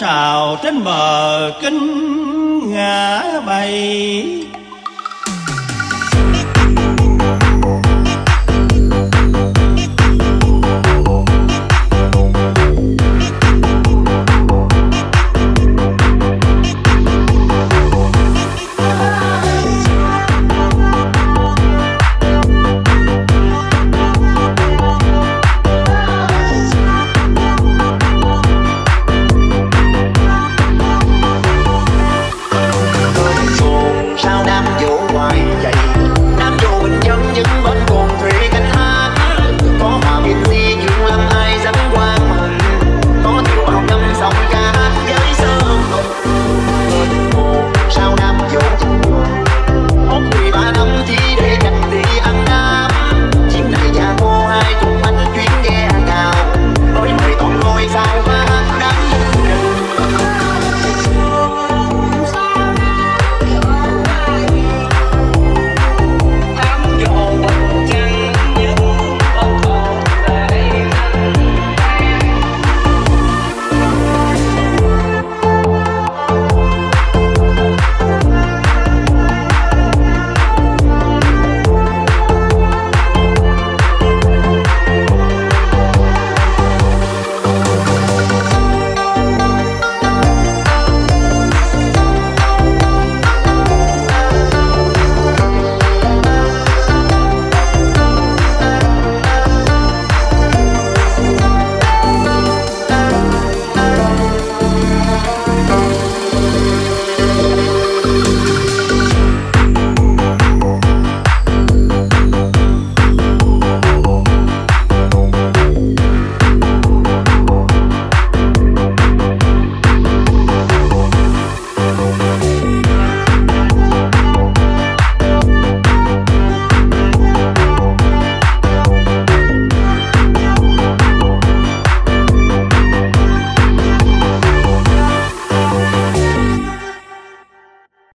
sào trên bờ kinh ngã bay.